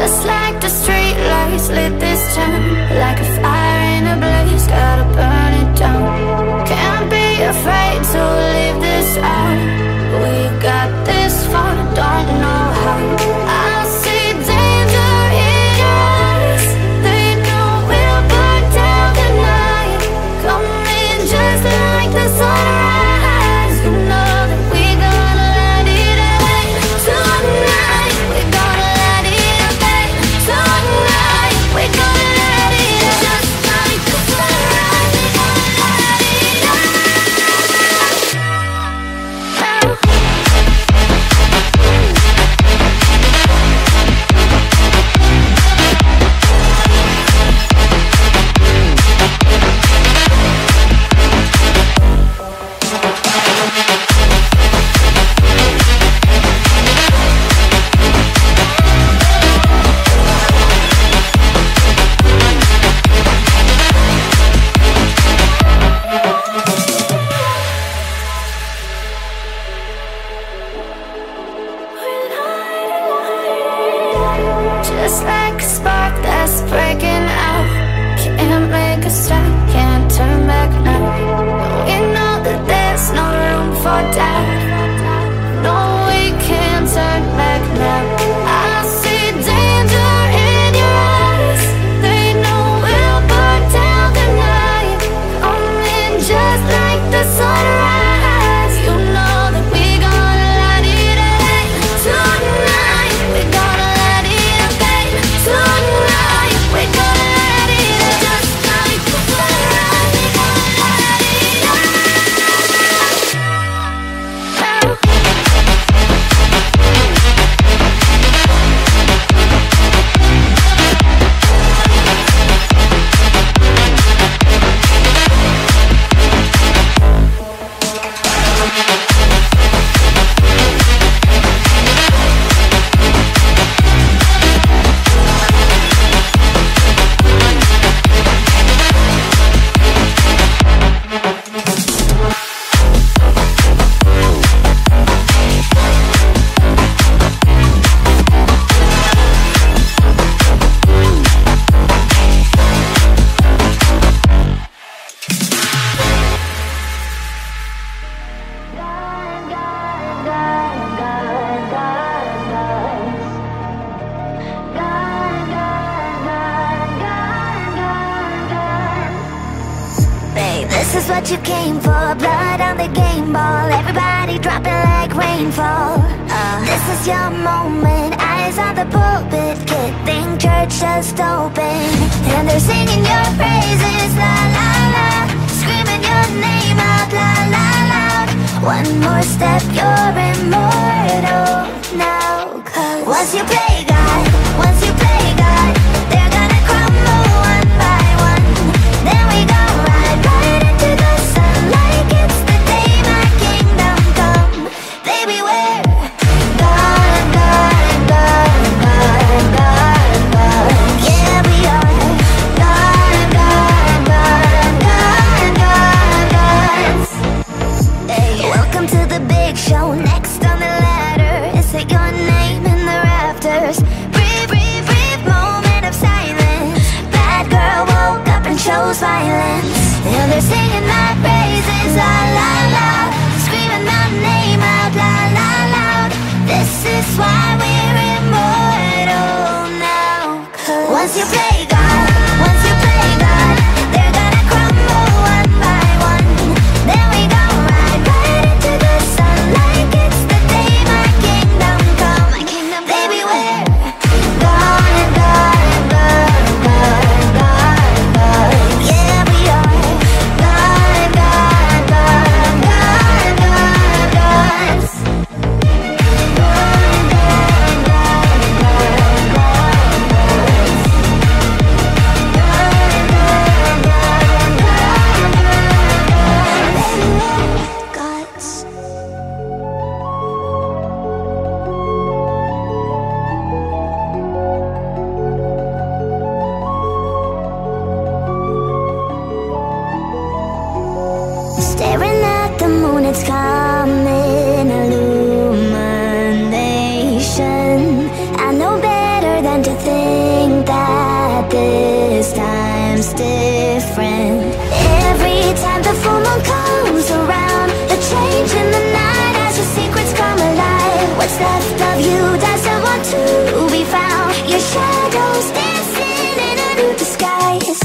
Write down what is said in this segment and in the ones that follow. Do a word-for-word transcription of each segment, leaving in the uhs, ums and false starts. Just like the street lights lit this town, like a fire in a blaze, gotta burn it down. Can't be afraid to leave this out. We got this far, don't know how. I see danger in your eyes, they know we'll burn down the night. Come in just like the sunrise, you know that we gonna let it out. Tonight, we gonna let it out. Tonight, we gonna let it out. Just like the sunrise, we gonna let it out. Just like a spark that's breaking out, can't make a stop, can't turn back now. We know that there's no room for doubt. No, we can't turn back now. I see danger in your eyes, they know we'll burn down the night. Come in just like the sunrise, you know that we gonna let it out. Tonight, we gonna let it out. Tonight, we gonna let it out. Just like the sunrise, we gonna let it out. This is what you came for, blood on the game ball, everybody dropping like rainfall. Uh, this is your moment, eyes on the pulpit, kid, think church just opened. And they're singing your praises, la la la, screaming your name out, la la loud. One more step, you're immortal now, cause once you play God, once you play God, they're gonna crumble one by one. Then we go right by show next. you doesn't want to be found. Your shadow's dancing in a new disguise.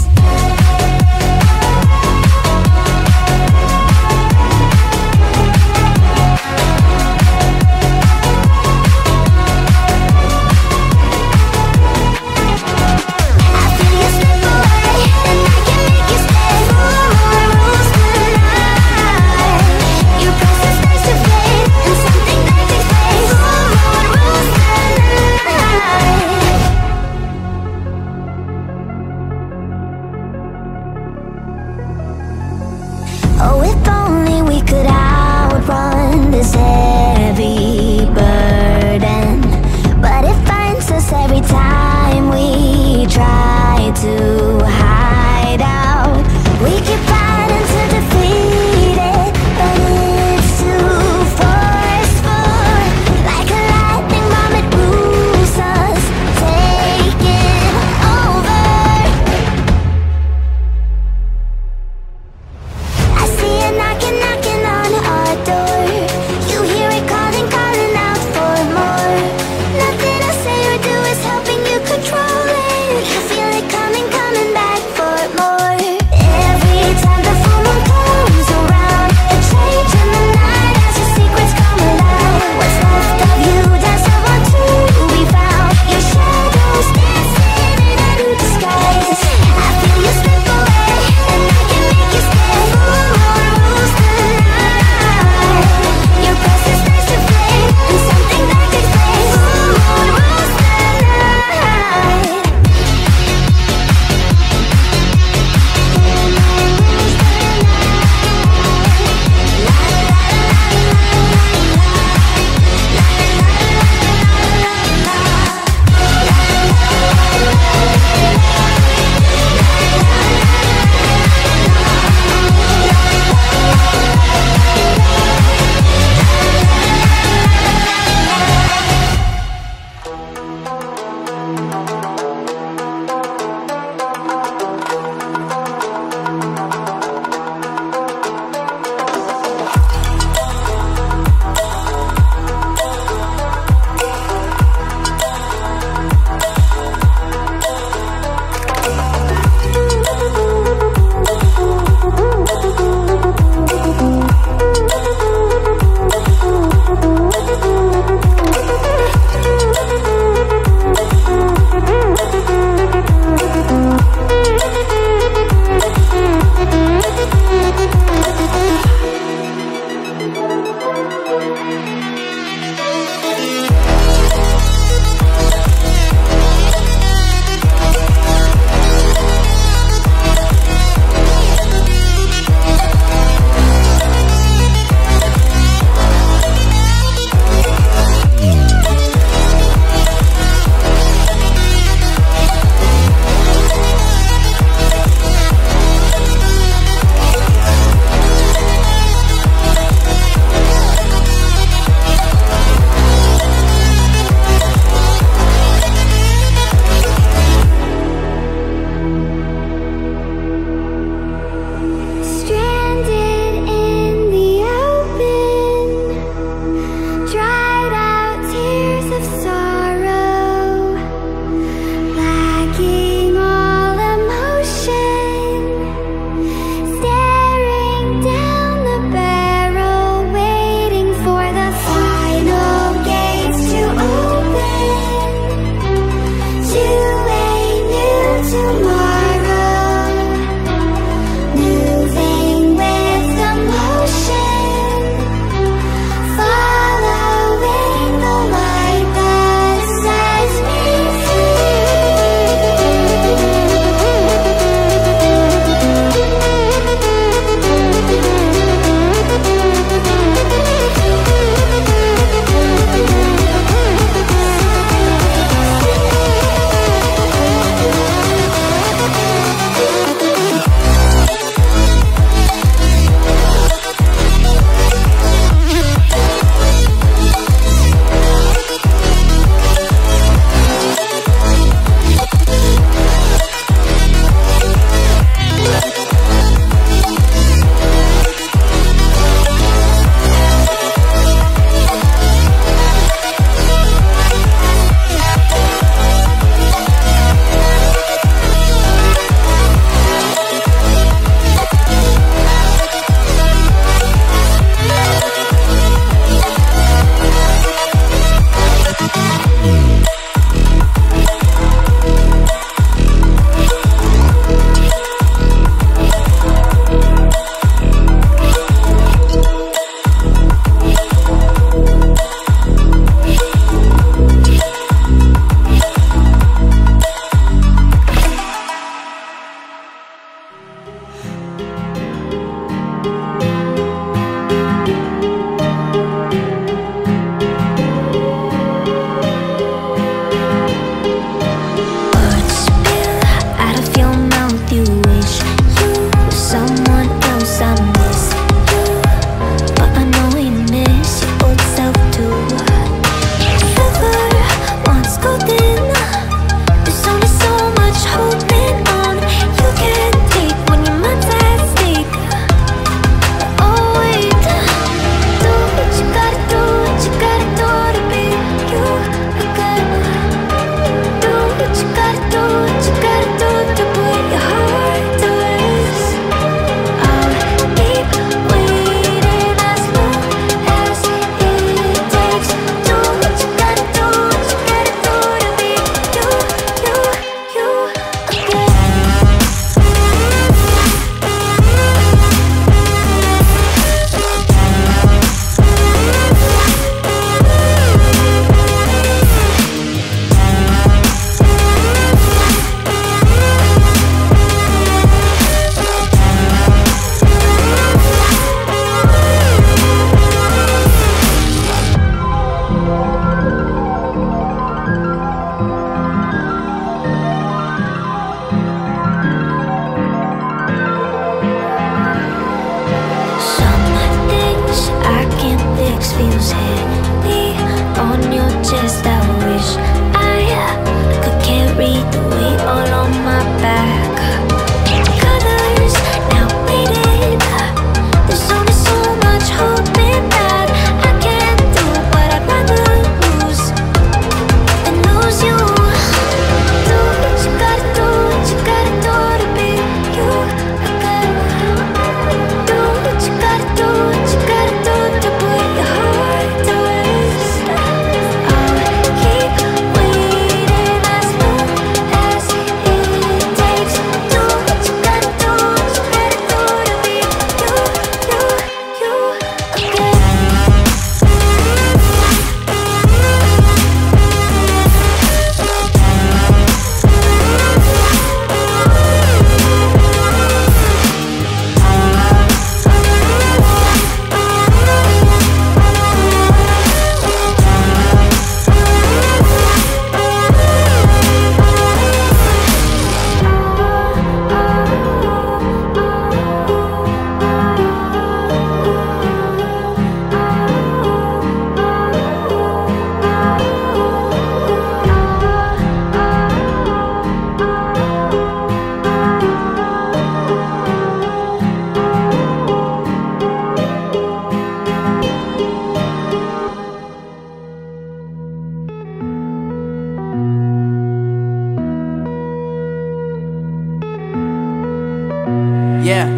Yeah.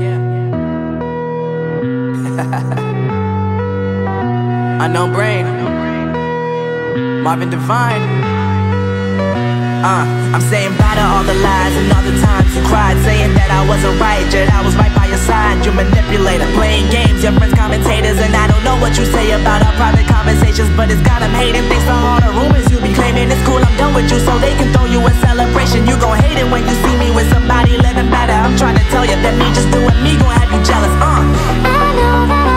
Unknown Brain, Marvin Devine. Uh, I'm saying bye to all the lies and all the times you cried, saying that I wasn't right, yet I was right by your side. You manipulator, playing games, your friends commentators, and I don't know what you say about our private conversations, but it's got them hating. Thanks to all the rumors you be claiming, it's cool, I'm done with you, so they can throw you a celebration. You gon' hate it when you see me with somebody living better. I'm trying to tell you that me just doing me gon' have you jealous. Uh, I know that.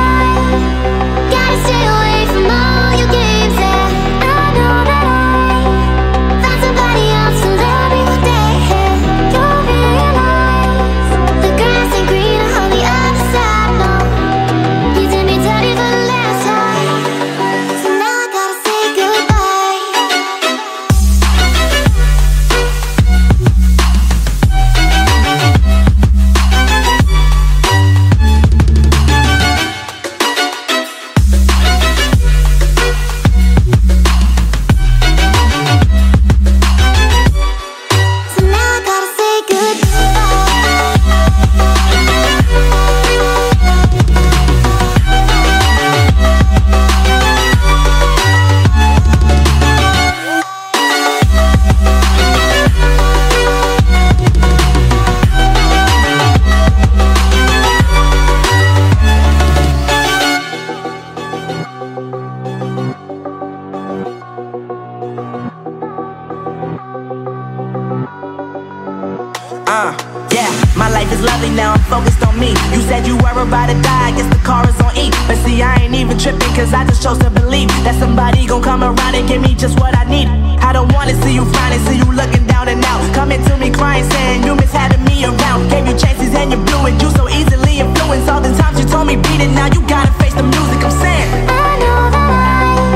Uh, yeah, my life is lovely now, I'm focused on me. You said you were about to die, I guess the car is on E. But see, I ain't even tripping, cause I just chose to believe that somebody gon' come around and give me just what I need. I don't wanna see you finding, see you looking down and out, coming to me crying, saying you miss having me around. Gave you chances and you blew it, you so easily influenced. All the times you told me beat it, now you gotta face the music, I'm saying I know that I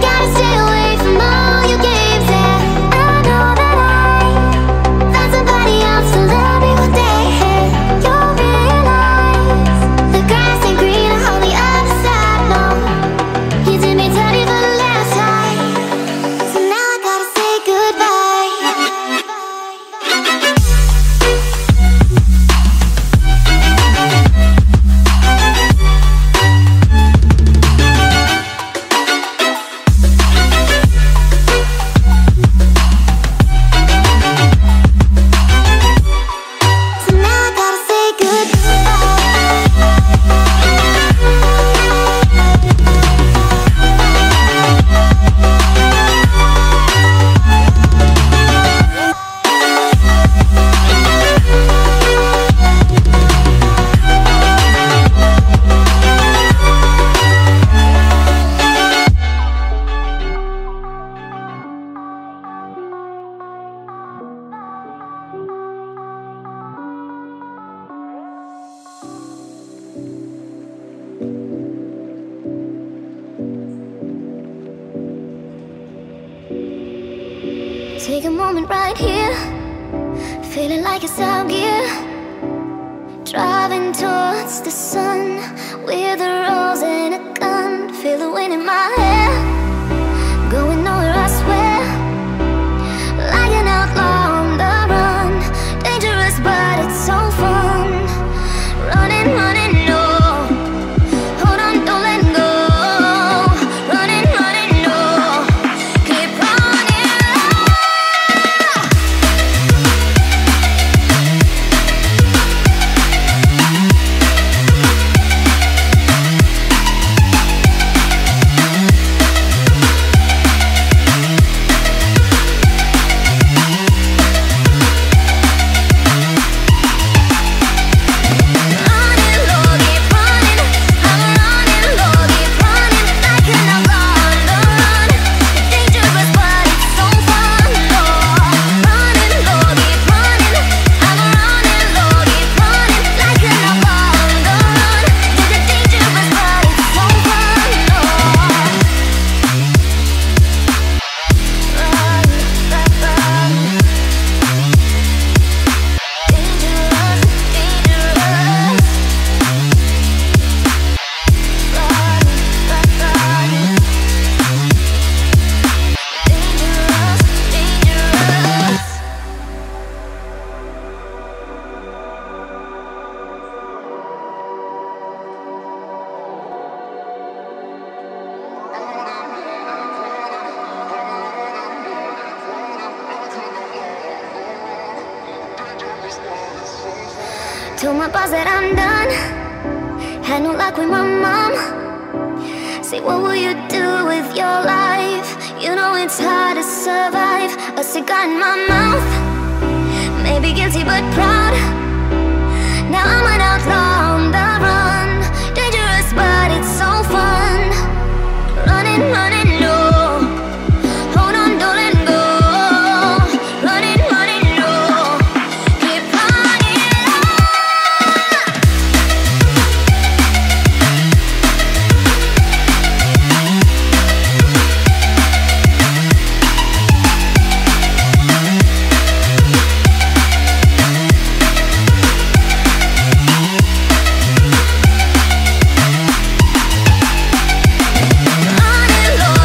gotta stay away from all your games. Take a moment right here, feeling like it's out gear, driving towards the sun with a rose and a gun. Feel the wind in my hair, going nowhere I swear, like an outlaw on the run. Dangerous but it's so fun, running, running, no, hold on, don't let go. Running, running, no, keep running. Told my boss that I'm done. Had no luck with my mom. Say, what will you do with your life? You know it's hard to survive. A cigar in my mouth, maybe guilty but proud. Now I'm an outlaw on the run. Dangerous but it's so fun. Running, running, no. Hold on, don't let go. Running, running, no. Keep running on. Running, low.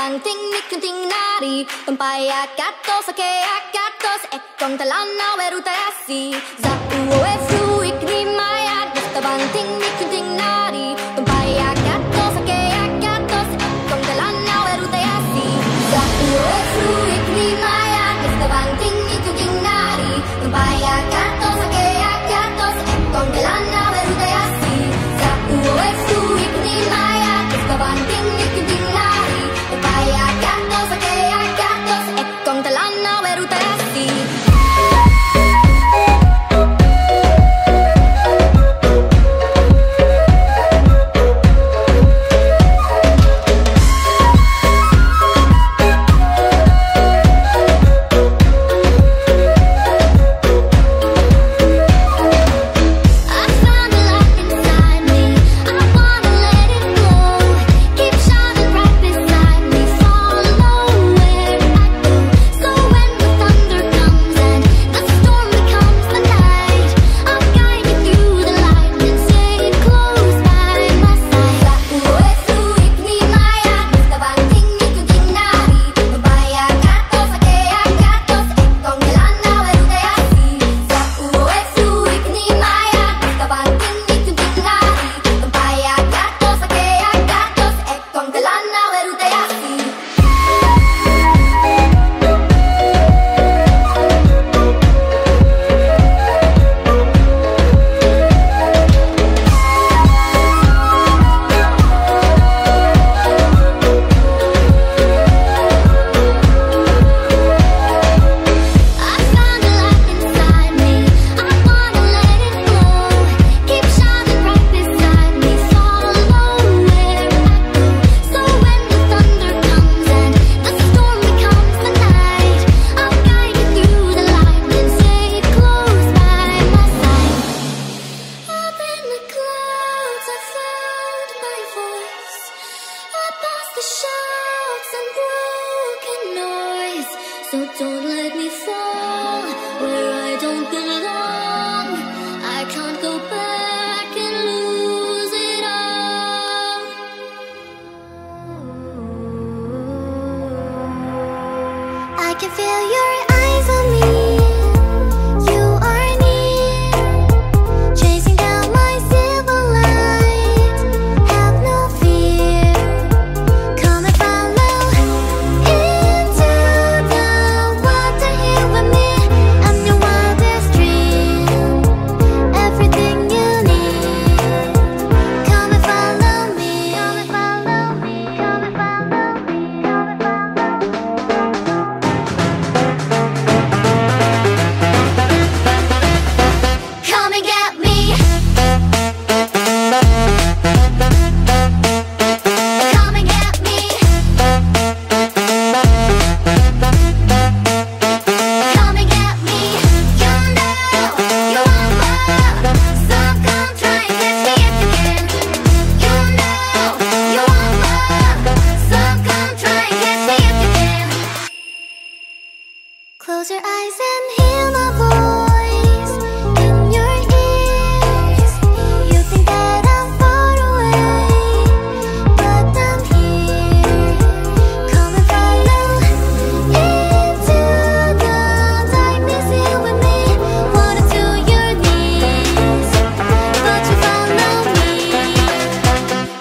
banting mikunting nari tumpaya katos akea katos ekon talana werutasi zau e fluik ni maya desta banting mikunting nari tumpaya katos akea katos ekon talana werutasi zau e fluik ni maya desta banting mikunting nari tumpaya katos akea katos ekon talana werutasi zau e fluik ni maya desta banting mikunting nari tumpaya katos akea katos ekon talana werutasi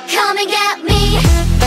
Come and get me.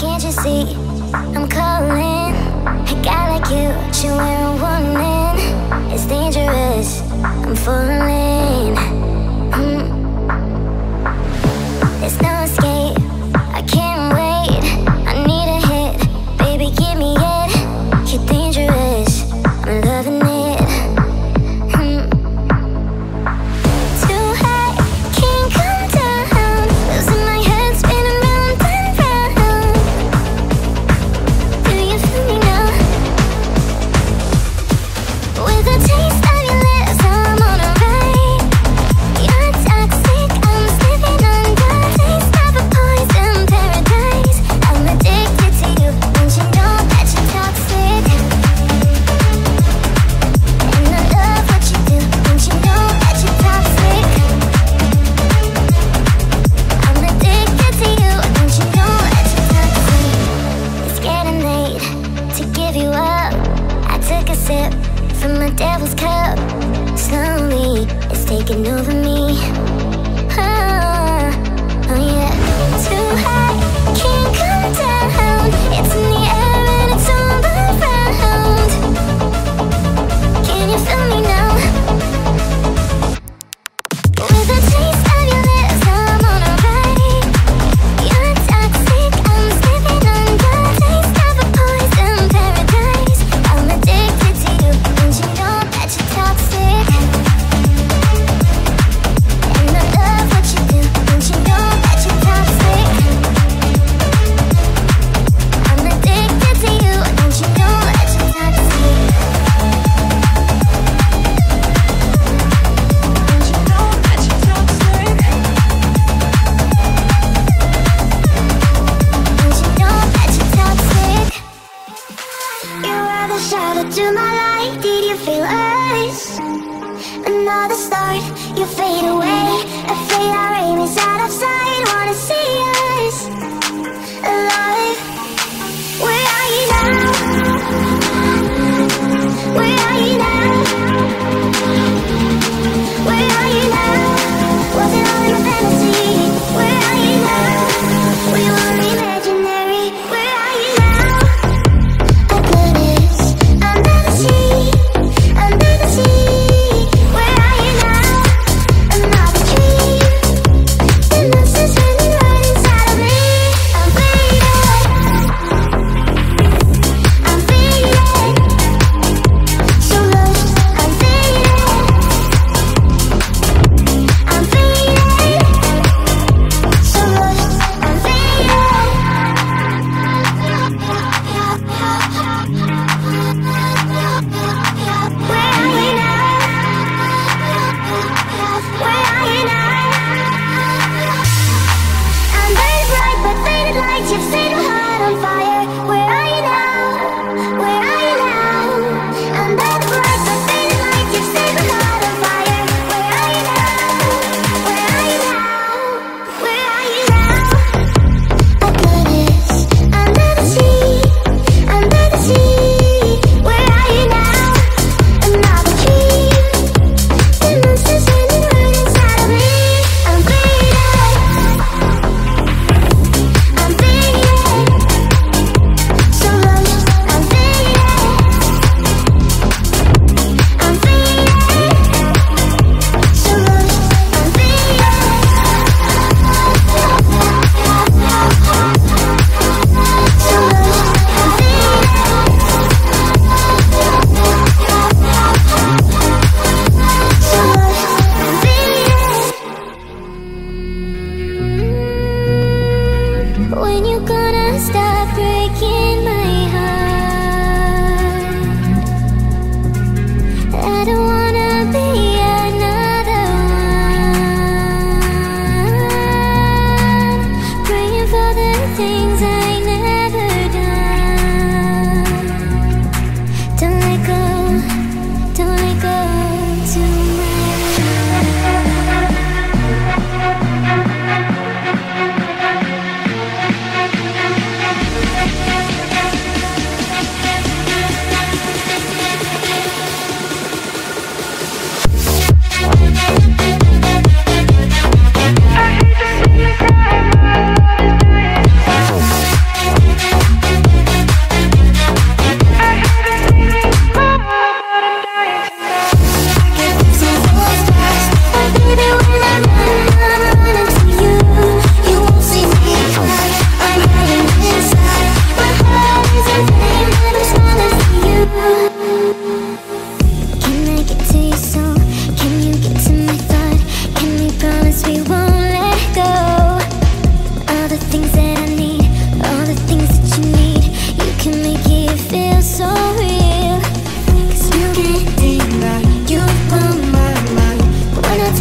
Can't you see I'm calling? A guy like you should wear a warning. It's dangerous, I'm falling. mm. There's no escape, I can't wait. I need a hit, baby, give me it. You're dangerous, I'm loving it.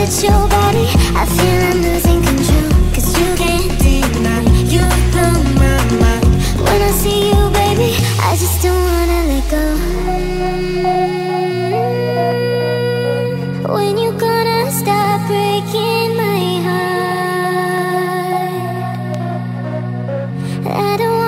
at your body, I feel I'm losing control, cause you can't deny, you blow my mind. When I see you, baby, I just don't wanna let go. When you gonna stop breaking my heart? I don't we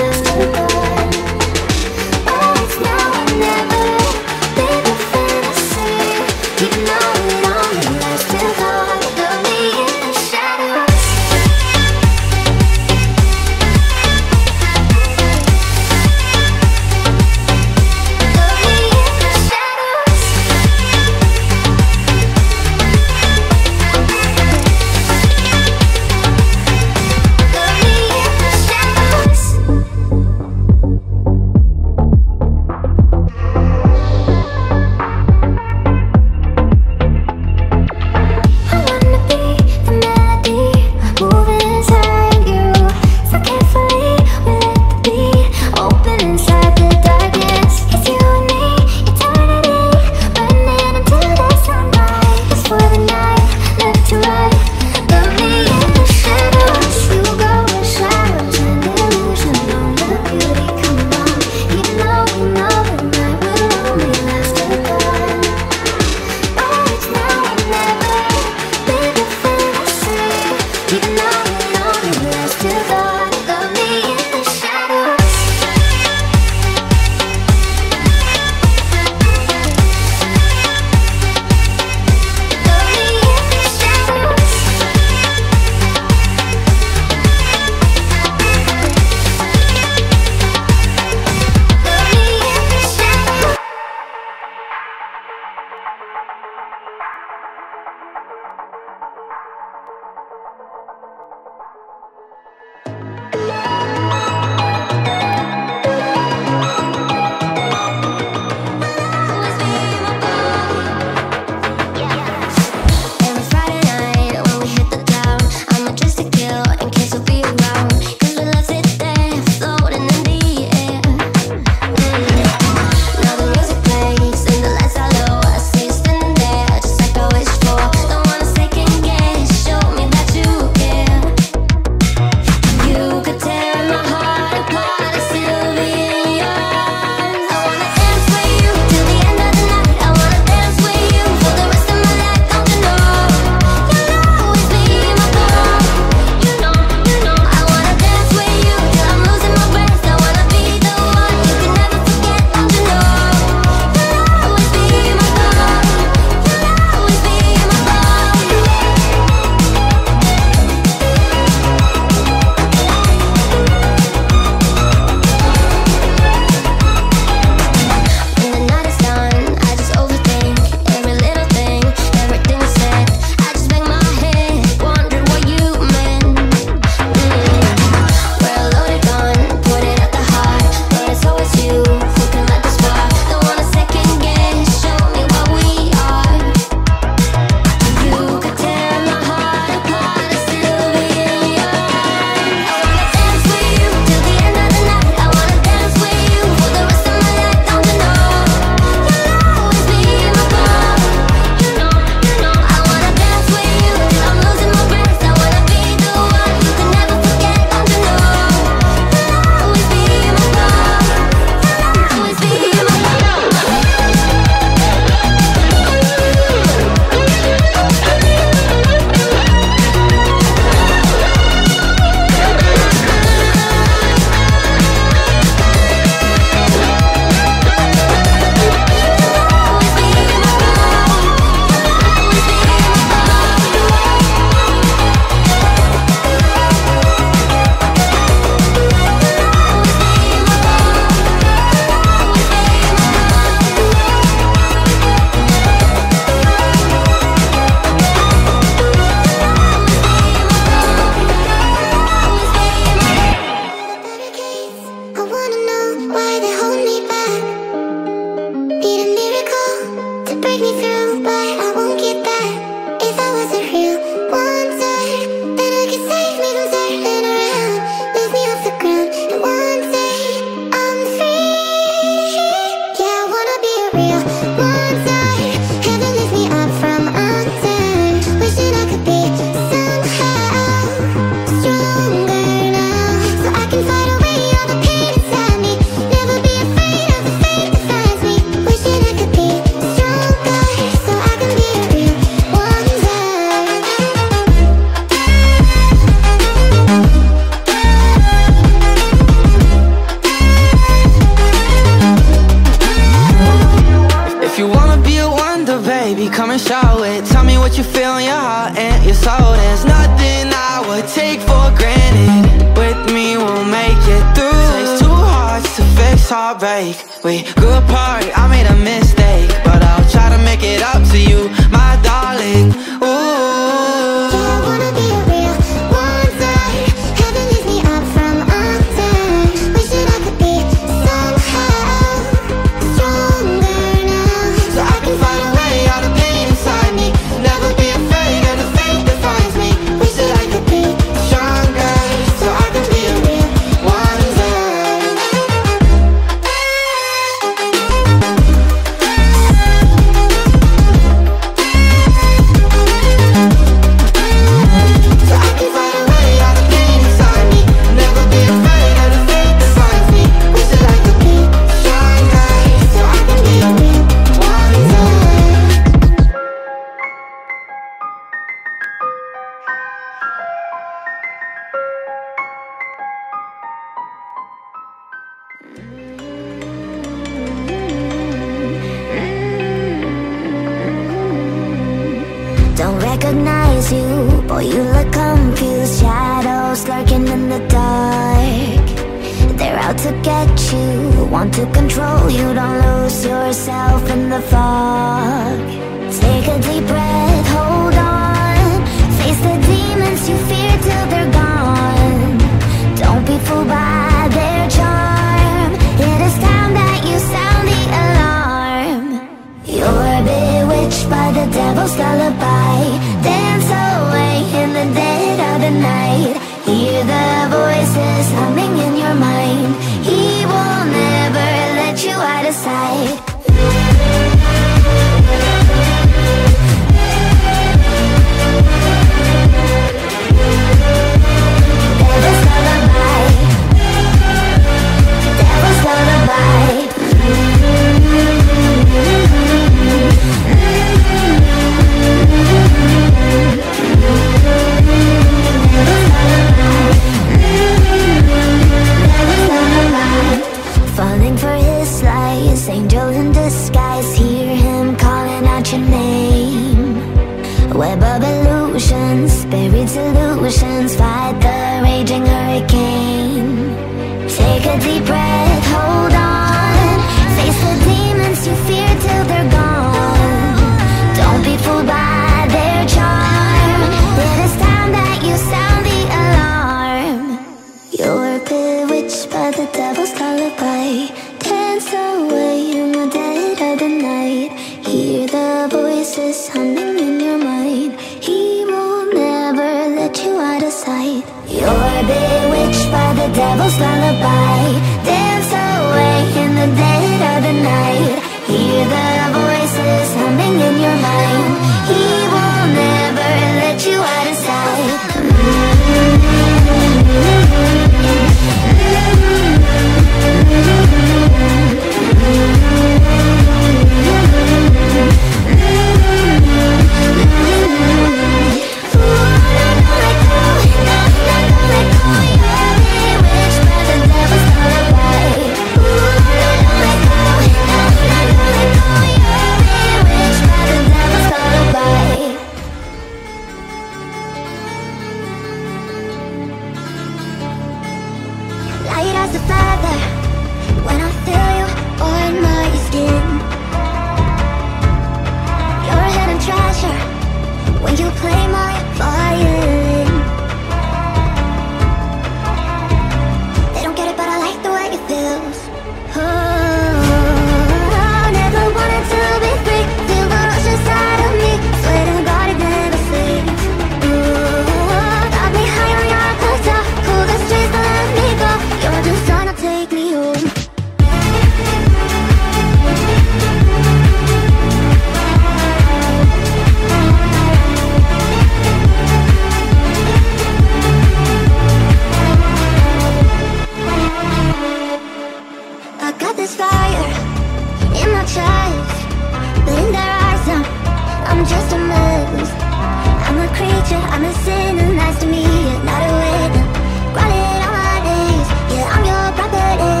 I'm just a mess. I'm a creature, I'm a sinner, nice to meet you, not a winner. Grinding all my days, yeah, I'm your property.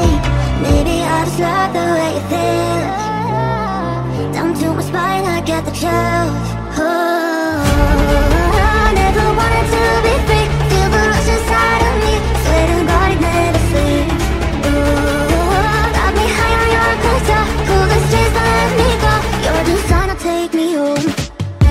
Maybe I just love the way you feel. Down to my spine, I get the chills. Oh, I never wanted to be free. Feel the rush inside of me. Swear to God, it never sleeps. Oh, got me high on your guitar. Cool the streets, don't let me go. You're just trying to take me home. Oh,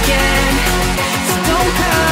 Again, so don't come.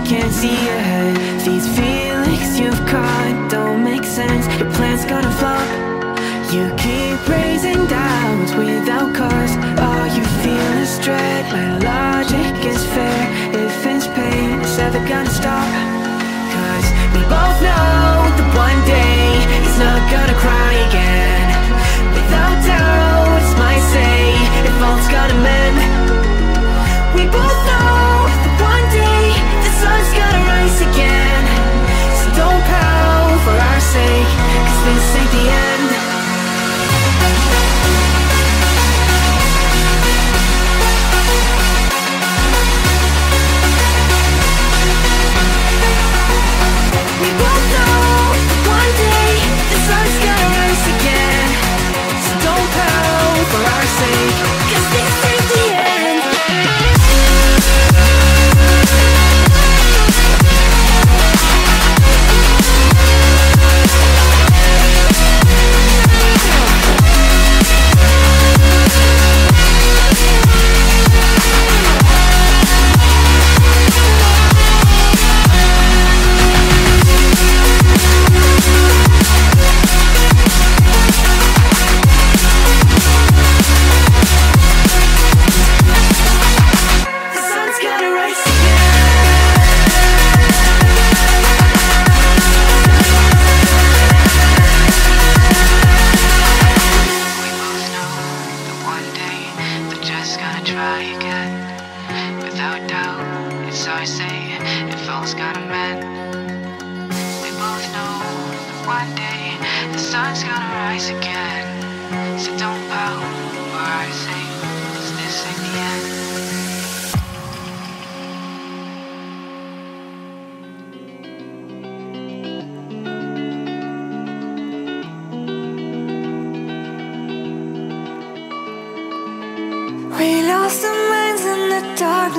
can't see ahead. These feelings you've caught don't make sense. Your plan's gonna flop. You keep raising doubts without cause. All you feel is dread. My logic is fair. If it's pain, it's never gonna stop. Cause we both know that one day it's not gonna cry again. Without doubt, it's my say. If all's gonna mend. We both know that one day the sun's gonna rise again. So don't pout for our sake, cause this ain't the end.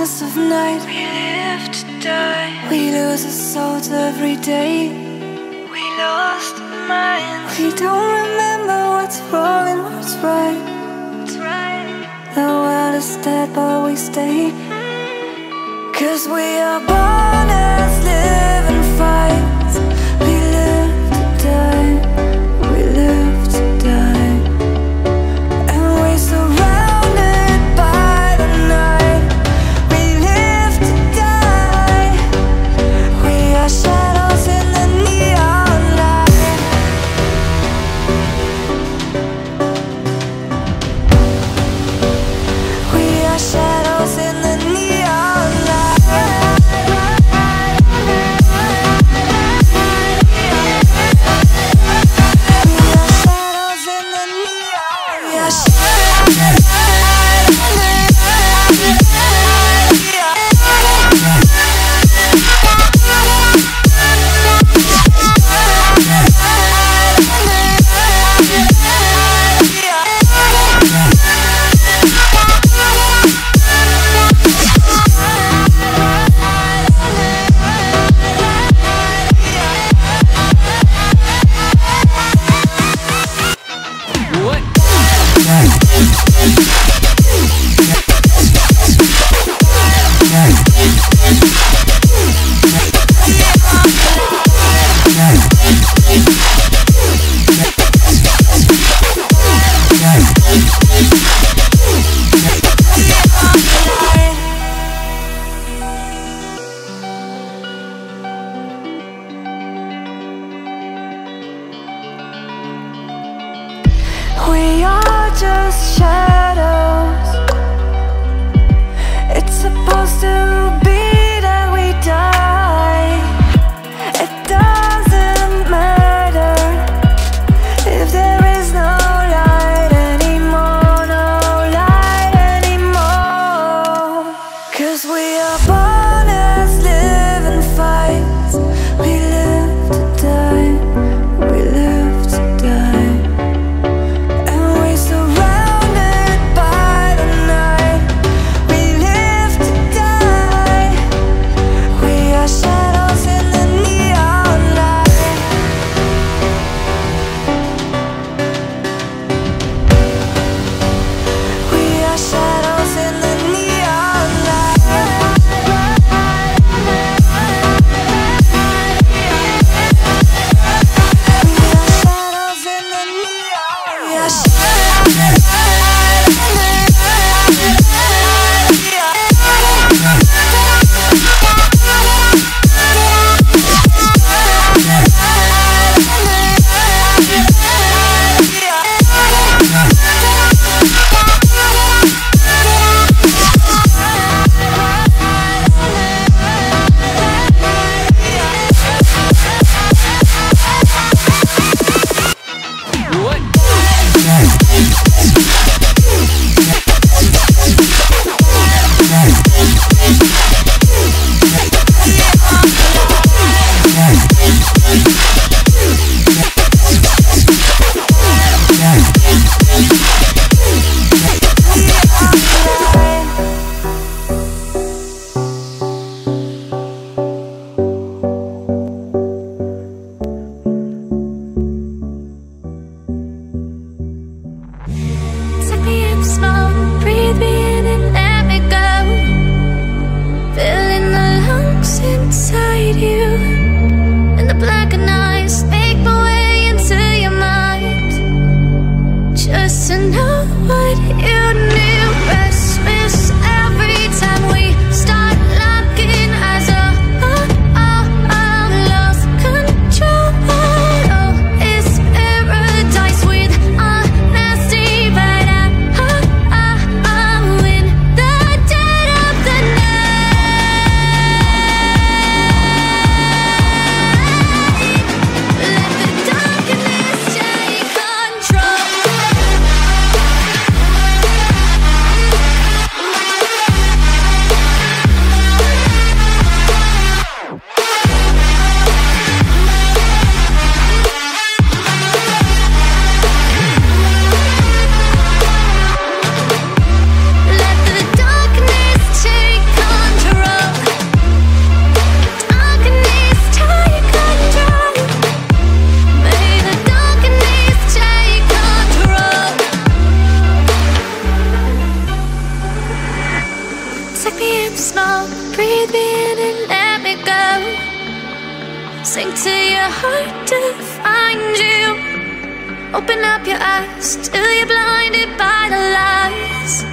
Of night, we live to die. We lose our souls every day. We lost our minds. We don't remember what's wrong and what's right. That's right. The world is dead, but we stay. Cause we are born as living fights. We live to die. We live to die. And we survive. Shadows in the neon light. Sink to your heart to find you. Open up your eyes till you're blinded by the lies,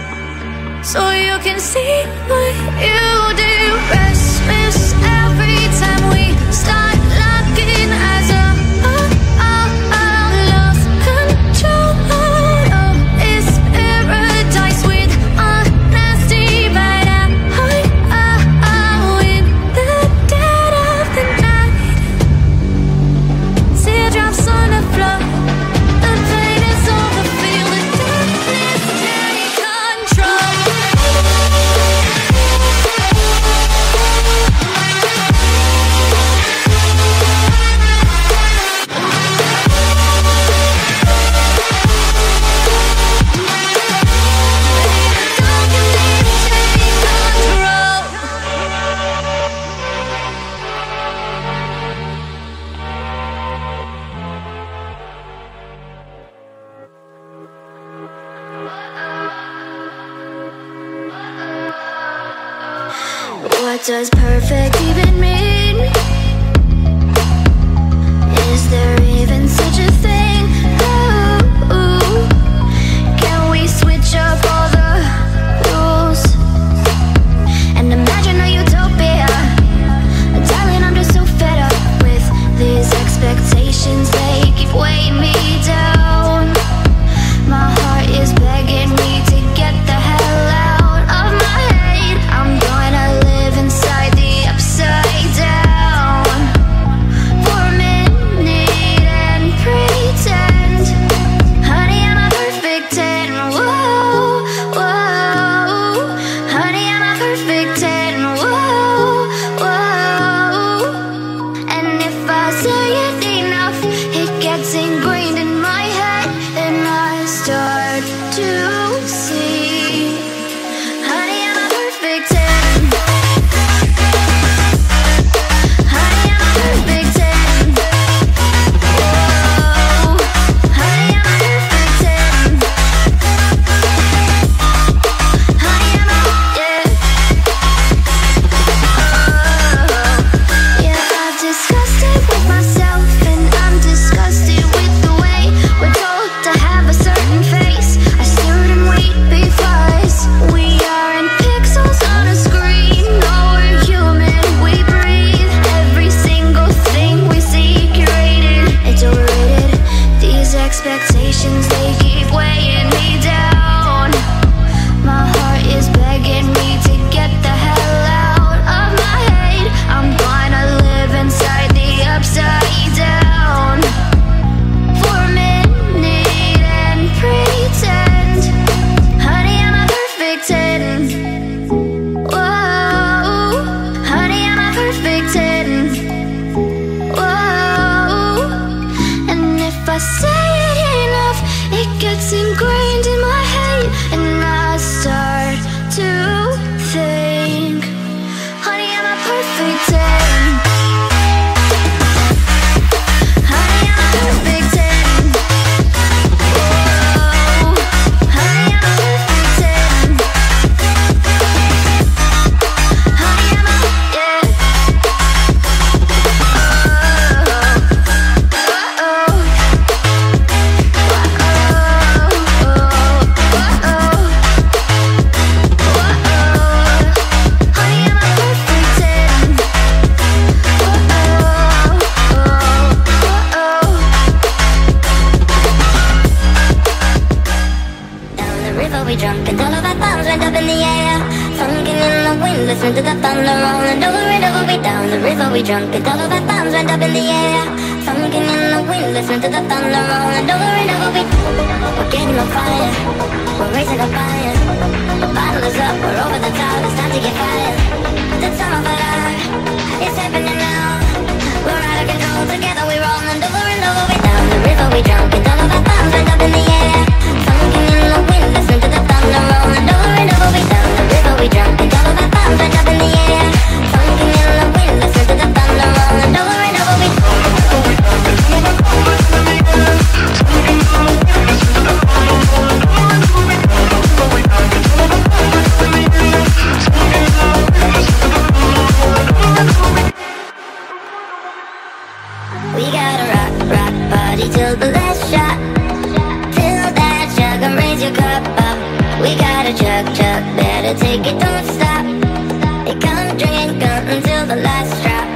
so you can see what you do. Restless every time we start locking eyes. What does perfect even mean? Is there even such a thing? Ooh, can we switch up all the rules and imagine a utopia? Darling, I'm just so fed up with these expectations. They keep weighing me down. My heart is begging me to get the hell out of my head. I'm gonna live inside the upside down for a minute and pretend, honey, I'm a perfect ten. Whoa, whoa, honey, I'm a perfect ten. Whoa, whoa. And if I say it enough, it gets ingrained in my head, and I start to see, honey, I'm a perfect ten. do, but let's shot. Fill that jug and raise your cup up. We got a chug chug, better take it, don't stop. You can't drink until the last drop.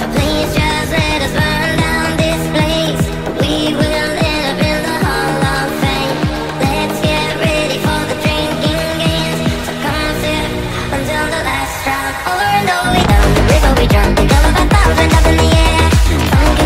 So please just let us burn down this place. We will end up in the Hall of Fame. Let's get ready for the drinking games. So come on, sip until the last drop. Over and over we down the river, we drown the girl of a thousand up in the air. We'll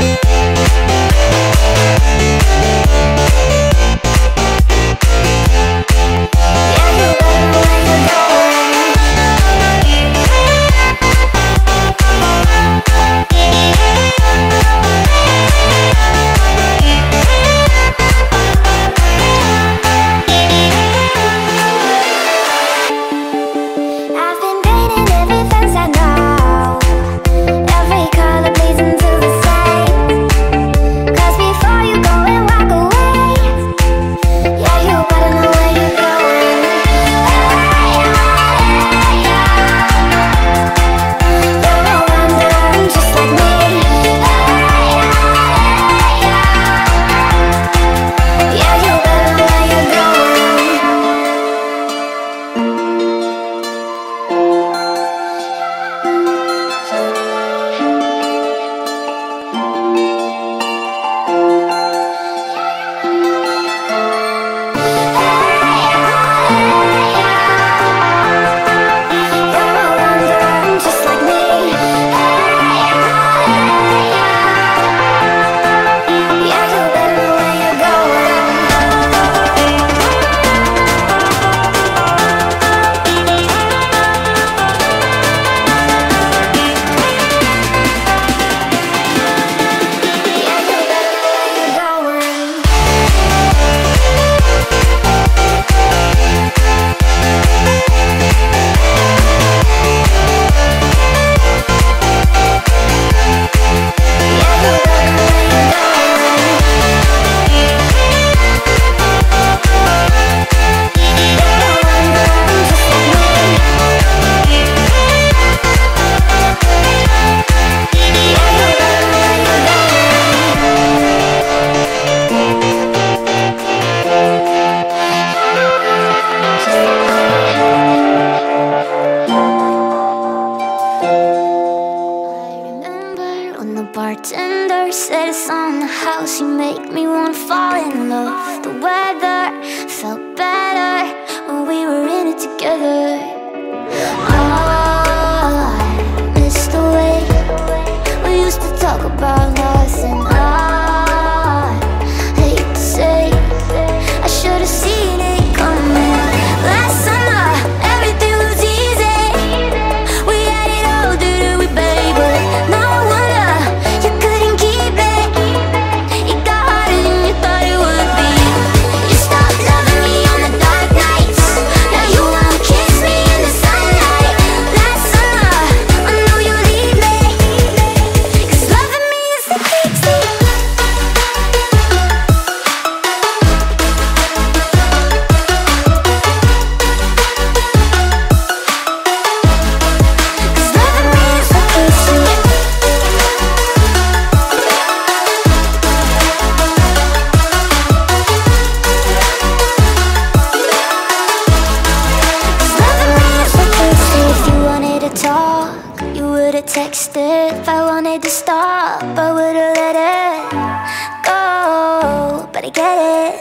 be right back. curse that is on the house. You make me wanna fall in love. The weather felt better when we were in it together. I miss the way we used to talk about nothing. I hate to say I should've seen it coming. Last summer everything was easy. We had it all, didn't we, baby? No wonder you couldn't keep it. It got harder than you thought it would be. You stopped loving me on the dark nights. Now you wanna kiss me in the sunlight. Last summer I knew you'd leave me, 'cause loving me is the key to texted. If I wanted to stop, I would've let it go. But I get it,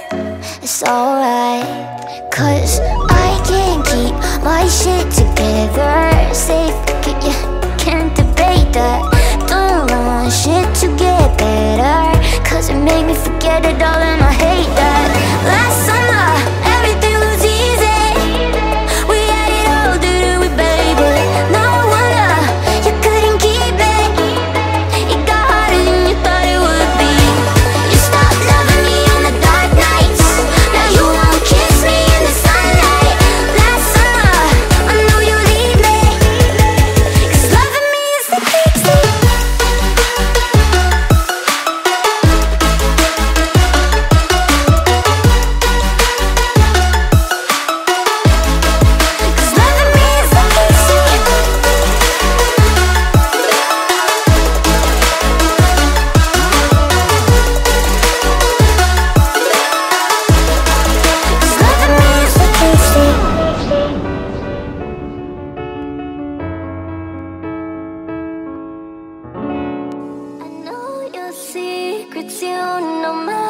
it's alright, 'cause I can't keep my shit together. Safe, you can't debate that. Don't want shit to get better, 'cause it made me forget it all and I hate that. Last summer everything was easy. We had it all, didn't we, baby? No wonder you couldn't keep it. It got harder than you thought it would be. You stopped loving me on the dark nights. Now you wanna kiss me in the sunlight. Last summer I knew you'd leave me, 'cause loving me is the key to Cause loving me is the key to Cause loving me is the key to I know your secrets, you know mine.